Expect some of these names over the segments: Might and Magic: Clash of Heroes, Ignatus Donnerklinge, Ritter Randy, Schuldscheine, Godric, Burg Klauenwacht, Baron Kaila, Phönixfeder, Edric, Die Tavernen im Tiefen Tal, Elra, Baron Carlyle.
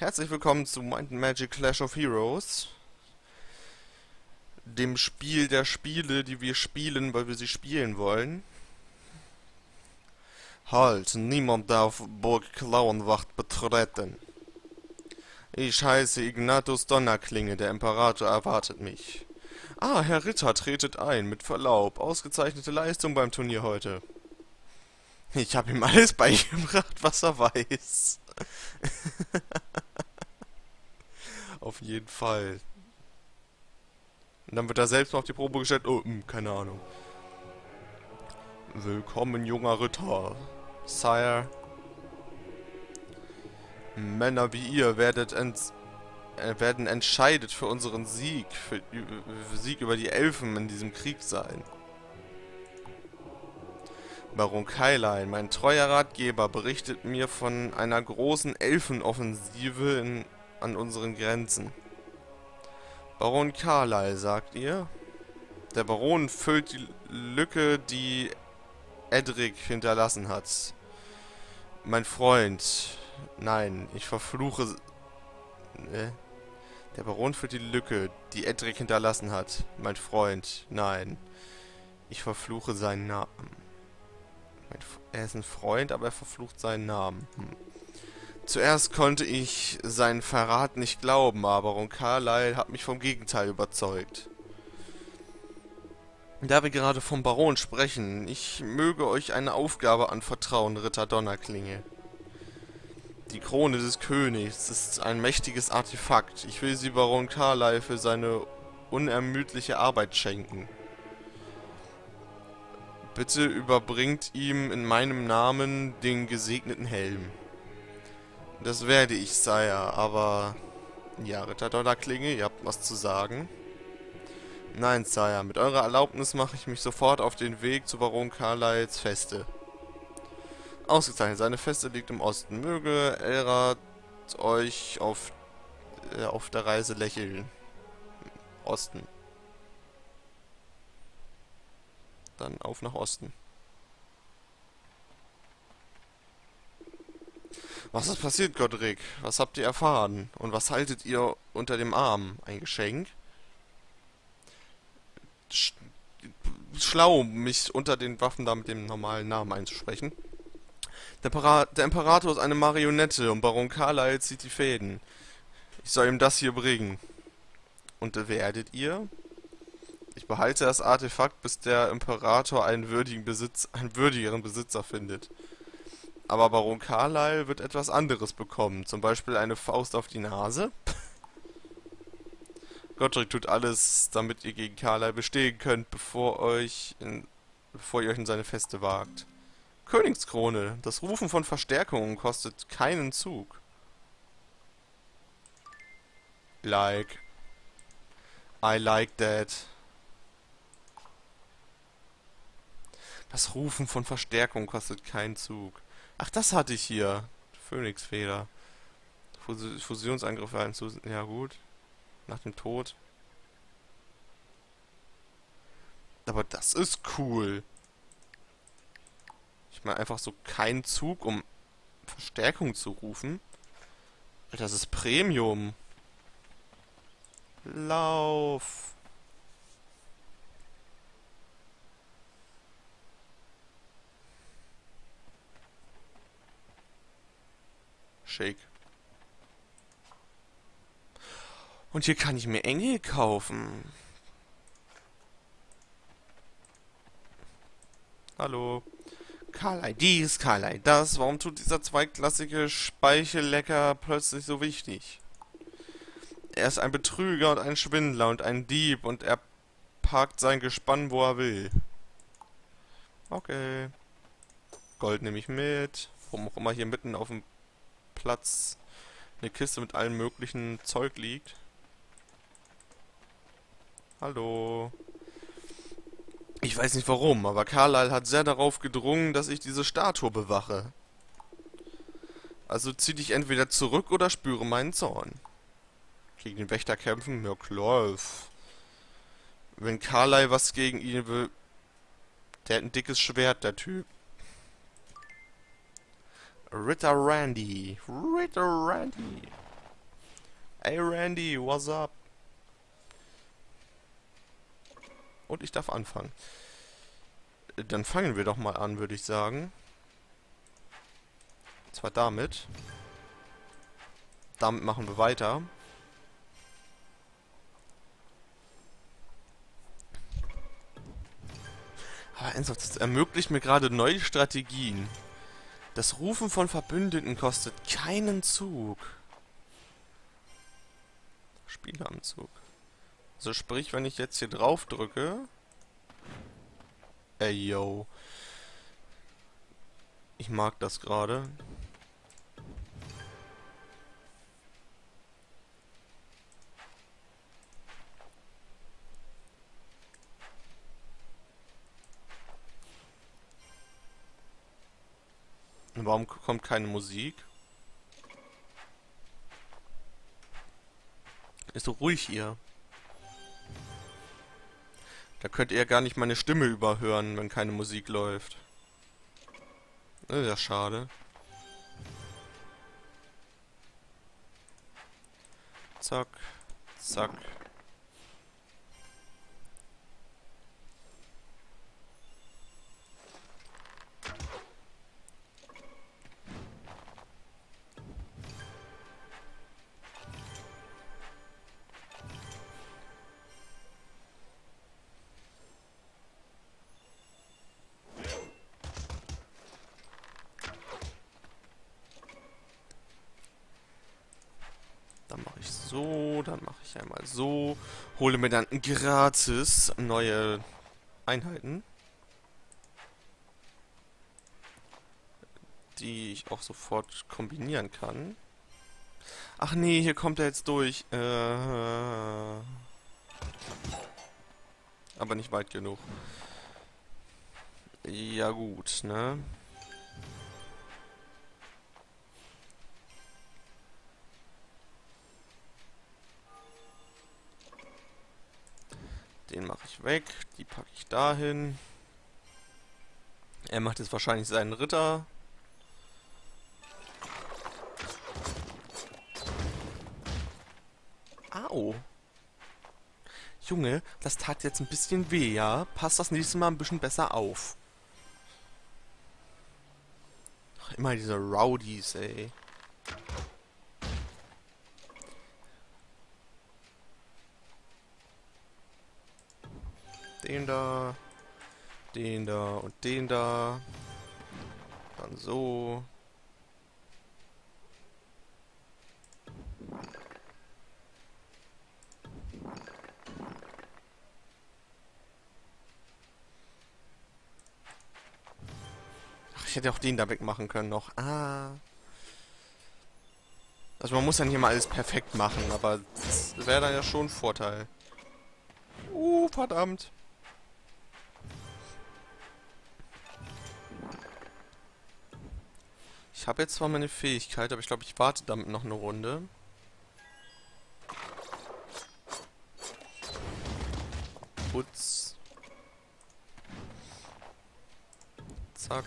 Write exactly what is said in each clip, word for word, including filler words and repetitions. Herzlich willkommen zu Might and Magic: Clash of Heroes, dem Spiel der Spiele, die wir spielen, weil wir sie spielen wollen. Halt, niemand darf Burg Klauenwacht betreten. Ich heiße Ignatus Donnerklinge, der Imperator erwartet mich. Ah, Herr Ritter, tretet ein, mit Verlaub, ausgezeichnete Leistung beim Turnier heute. Ich habe ihm alles beigebracht, was er weiß. Auf jeden Fall. Und dann wird er selbst noch auf die Probe gestellt. Oh, mh, keine Ahnung. Willkommen, junger Ritter. Sire. Männer wie ihr werdet ents äh, werden entscheidet für unseren Sieg. Für, für Sieg über die Elfen in diesem Krieg sein. Baron Kaila, mein treuer Ratgeber, berichtet mir von einer großen Elfenoffensive in, an unseren Grenzen. Baron Carlyle, sagt ihr? Der Baron füllt die Lücke, die Edric hinterlassen hat. Mein Freund, nein, ich verfluche... Ne? Der Baron füllt die Lücke, die Edric hinterlassen hat. Mein Freund, nein, ich verfluche seinen Namen. Er ist ein Freund, aber er verflucht seinen Namen. Hm. Zuerst konnte ich seinen Verrat nicht glauben, aber Baron Carlyle hat mich vom Gegenteil überzeugt. Da wir gerade vom Baron sprechen, ich möge euch eine Aufgabe anvertrauen, Ritter Donnerklinge. Die Krone des Königs ist ein mächtiges Artefakt. Ich will sie Baron Carlyle für seine unermüdliche Arbeit schenken. Bitte überbringt ihm in meinem Namen den gesegneten Helm. Das werde ich, Sire, aber... Ja, Ritter Donnerklinge, ihr habt was zu sagen. Nein, Sire, mit eurer Erlaubnis mache ich mich sofort auf den Weg zu Baron Carlyles Feste. Ausgezeichnet, seine Feste liegt im Osten. Möge Elra euch auf, äh, auf der Reise lächeln. Osten. Dann auf nach Osten. Was ist passiert, Godric? Was habt ihr erfahren? Und was haltet ihr unter dem Arm? Ein Geschenk? Sch Schlau, mich unter den Waffen da mit dem normalen Namen einzusprechen. Der, Para der Imperator ist eine Marionette und Baron Carlyle zieht die Fäden. Ich soll ihm das hier bringen. Und werdet ihr? Ich behalte das Artefakt, bis der Imperator einen würdigen Besitz, einen würdigeren Besitzer findet. Aber Baron Carlyle wird etwas anderes bekommen. Zum Beispiel eine Faust auf die Nase. Godric tut alles, damit ihr gegen Carlyle bestehen könnt, bevor, euch in, bevor ihr euch in seine Feste wagt. Königskrone. Das Rufen von Verstärkungen kostet keinen Zug. Like. I like that. Das Rufen von Verstärkung kostet keinen Zug. Ach, das hatte ich hier. Phönixfeder. Fus Fusionsangriff einzu... Ja gut. Nach dem Tod. Aber das ist cool. Ich meine einfach so keinen Zug, um Verstärkung zu rufen. Das ist Premium. Lauf. Shake. Und hier kann ich mir Engel kaufen. Hallo. Carlyle dies, Carlyle das. Warum tut dieser zweitklassige Speichellecker plötzlich so wichtig? Er ist ein Betrüger und ein Schwindler und ein Dieb und er parkt sein Gespann, wo er will. Okay. Gold nehme ich mit. Warum auch immer hier mitten auf dem Platz eine Kiste mit allem möglichen Zeug liegt. Hallo. Ich weiß nicht warum, aber Carlyle hat sehr darauf gedrungen, dass ich diese Statue bewache. Also zieh dich entweder zurück oder spüre meinen Zorn. Gegen den Wächter kämpfen? Ja, klar. Wenn Carlyle was gegen ihn will... Der hat ein dickes Schwert, der Typ. Ritter Randy. Ritter Randy. Hey Randy, what's up? Und ich darf anfangen. Dann fangen wir doch mal an, würde ich sagen. Und zwar damit. Damit machen wir weiter. Aber ernsthaft, das ermöglicht mir gerade neue Strategien. Das Rufen von Verbündeten kostet keinen Zug. Spieler am Zug. Also sprich, wenn ich jetzt hier drauf drücke... Ey, yo. Ich mag das gerade. Warum kommt keine Musik? Ist so ruhig hier. Da könnt ihr ja gar nicht meine Stimme überhören, wenn keine Musik läuft. Das ist ja schade. Zack, zack. So, dann mache ich einmal so. Hole mir dann gratis neue Einheiten. Die ich auch sofort kombinieren kann. Ach nee, hier kommt er jetzt durch. Äh, aber nicht weit genug. Ja gut, ne? Den mache ich weg, die packe ich dahin. Er macht jetzt wahrscheinlich seinen Ritter. Au. Junge, das tat jetzt ein bisschen weh, ja? Passt das nächste Mal ein bisschen besser auf. Ach, immer diese Rowdies, ey. Den da, den da und den da. Dann so. Ach, ich hätte auch den da wegmachen können noch. Ah. Also man muss dann hier mal alles perfekt machen, aber das wäre dann ja schon ein Vorteil. Uh, verdammt. Ich habe jetzt zwar meine Fähigkeit, aber ich glaube, ich warte damit noch eine Runde. Putz. Zack.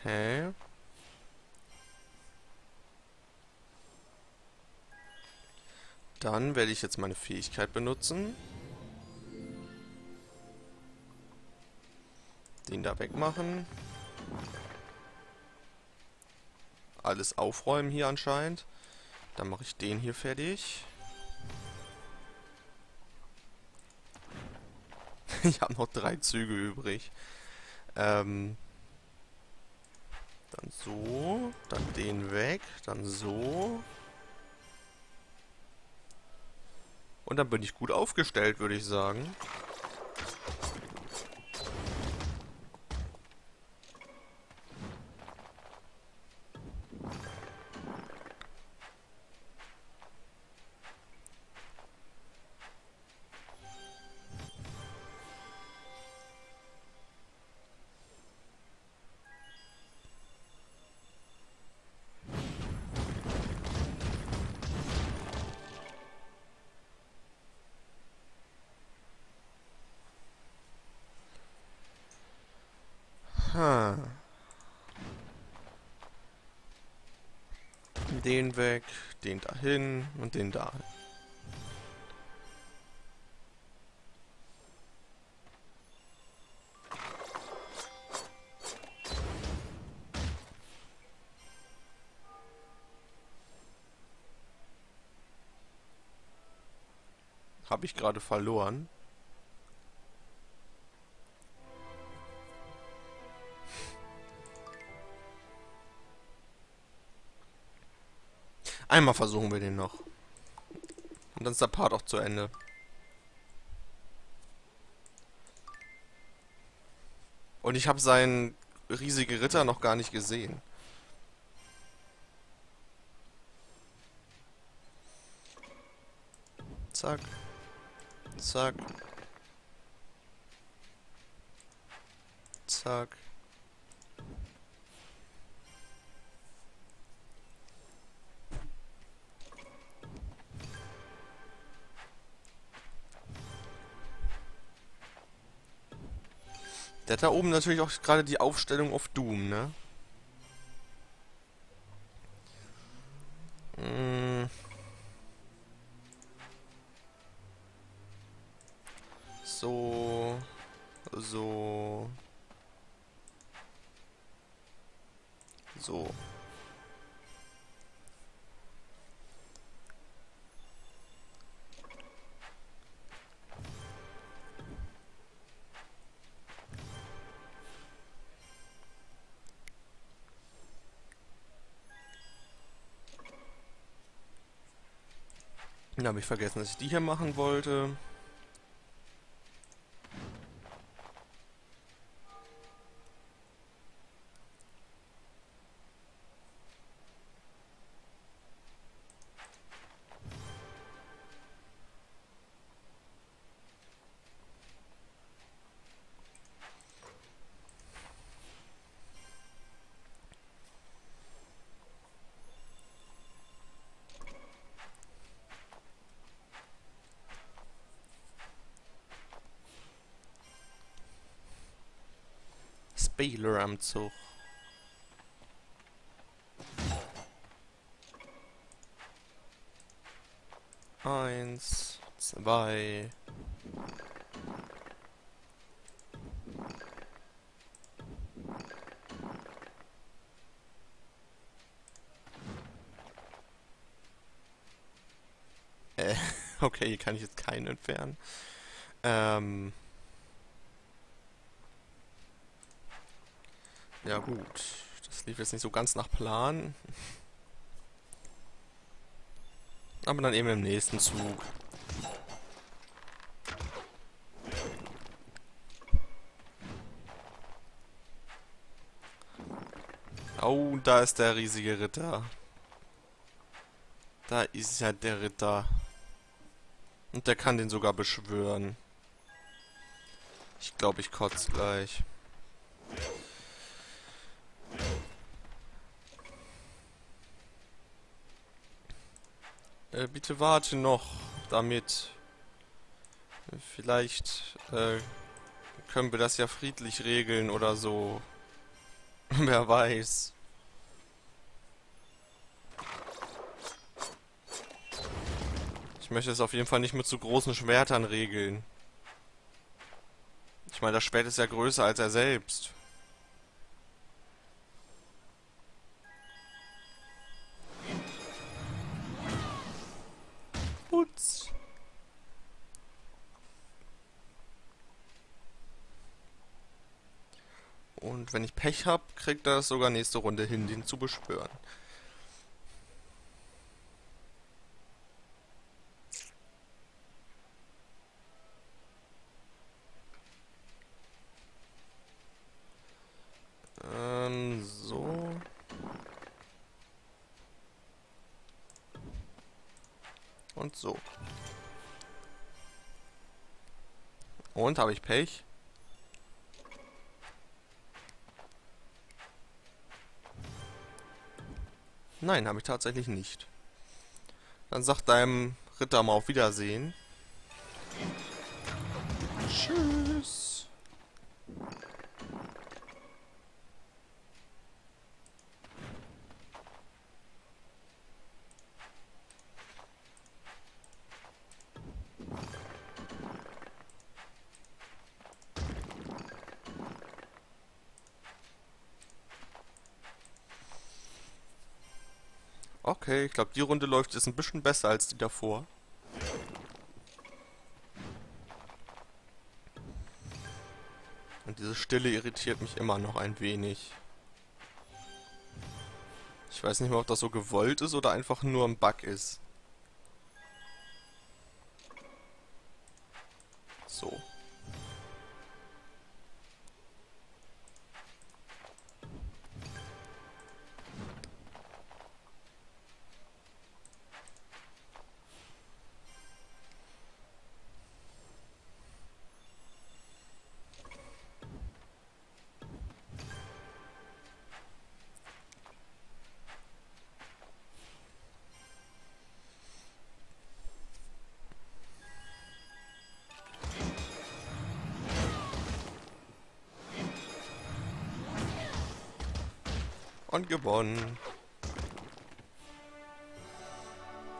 Okay. Dann werde ich jetzt meine Fähigkeit benutzen. Den da wegmachen. Alles aufräumen hier anscheinend. Dann mache ich den hier fertig. Ich habe noch drei Züge übrig. Ähm... Dann so, dann den weg, dann so. Und dann bin ich gut aufgestellt, würde ich sagen. den weg, den dahin und den dahin. Habe ich gerade verloren. Einmal versuchen wir den noch. Und dann ist der Part auch zu Ende. Und ich habe seinen riesigen Ritter noch gar nicht gesehen. Zack. Zack. Zack. Der hat da oben natürlich auch gerade die Aufstellung auf Doom, ne? Mm. So. So. So. Dann habe ich vergessen, dass ich die hier machen wollte. Baylor am Zug. Eins, zwei. Äh, okay, hier kann ich jetzt keinen entfernen. Ähm... Ja gut, das lief jetzt nicht so ganz nach Plan. Aber dann eben im nächsten Zug. Oh, da ist der riesige Ritter. Da ist ja der Ritter. Und der kann den sogar beschwören. Ich glaube, ich kotze gleich. Bitte warte noch, damit vielleicht äh, können wir das ja friedlich regeln oder so. Wer weiß. Ich möchte es auf jeden Fall nicht mit zu großen Schwertern regeln. Ich meine, das Schwert ist ja größer als er selbst. Und wenn ich Pech habe, kriegt er das sogar nächste Runde hin, den zu beschwören. Ähm, so. Und so. Und habe ich Pech? Nein, habe ich tatsächlich nicht. Dann sagt deinem Ritter mal auf Wiedersehen. Tschüss. Okay, ich glaube, die Runde läuft jetzt ein bisschen besser als die davor. Und diese Stille irritiert mich immer noch ein wenig. Ich weiß nicht mehr, ob das so gewollt ist oder einfach nur ein Bug ist. So. Und gewonnen.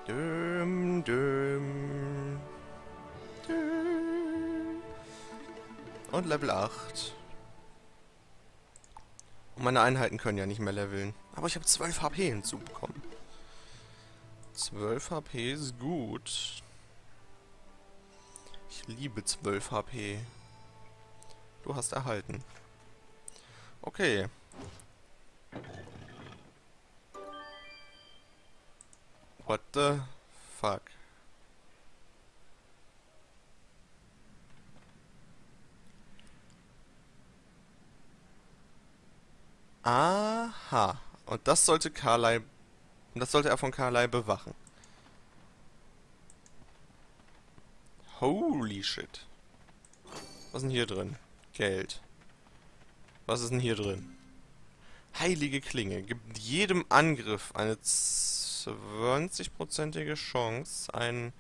Düm, düm, düm. Und Level acht. Und meine Einheiten können ja nicht mehr leveln. Aber ich habe zwölf H P hinzubekommen. zwölf H P ist gut. Ich liebe zwölf H P. Du hast erhalten. Okay. What the fuck? Aha. Und das sollte Carlyle... Das sollte er von Carlyle bewachen. Holy shit. Was ist denn hier drin? Geld. Was ist denn hier drin? Heilige Klinge. Gibt jedem Angriff eine... zwanzig prozentige Chance, einen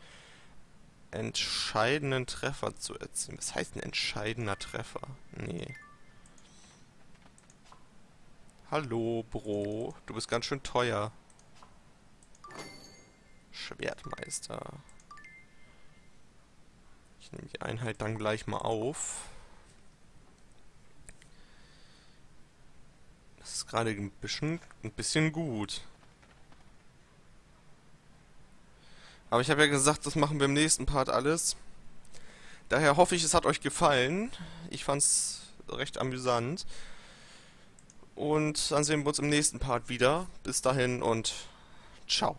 entscheidenden Treffer zu erzielen. Was heißt ein entscheidender Treffer? Nee. Hallo, Bro. Du bist ganz schön teuer. Schwertmeister. Ich nehme die Einheit dann gleich mal auf. Das ist gerade ein bisschen, ein bisschen gut. Aber ich habe ja gesagt, das machen wir im nächsten Part alles. Daher hoffe ich, es hat euch gefallen. Ich fand's recht amüsant. Und dann sehen wir uns im nächsten Part wieder. Bis dahin und ciao.